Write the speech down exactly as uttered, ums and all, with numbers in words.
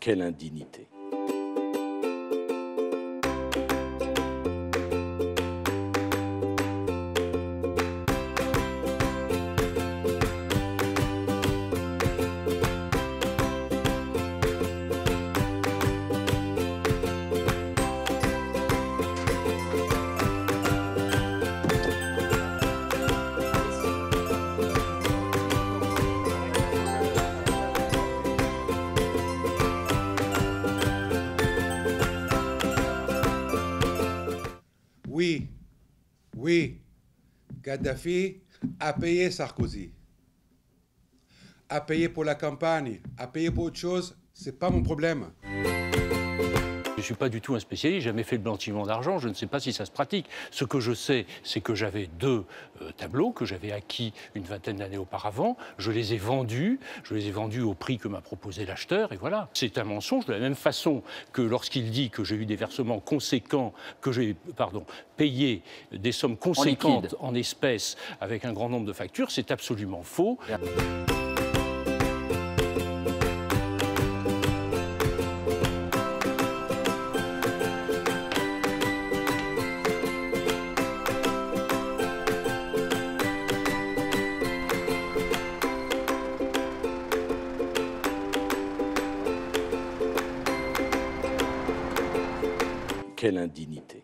quelle indignité! Oui, oui, Kadhafi a payé Sarkozy, a payé pour la campagne, a payé pour autre chose, c'est pas mon problème. Je ne suis pas du tout un spécialiste, j'ai jamais fait le blanchiment d'argent, je ne sais pas si ça se pratique. Ce que je sais, c'est que j'avais deux euh, tableaux que j'avais acquis une vingtaine d'années auparavant, je les ai vendus, je les ai vendus au prix que m'a proposé l'acheteur, et voilà. C'est un mensonge, de la même façon que lorsqu'il dit que j'ai eu des versements conséquents, que j'ai pardon, payé des sommes conséquentes en, en espèces avec un grand nombre de factures, c'est absolument faux. Quelle indignité!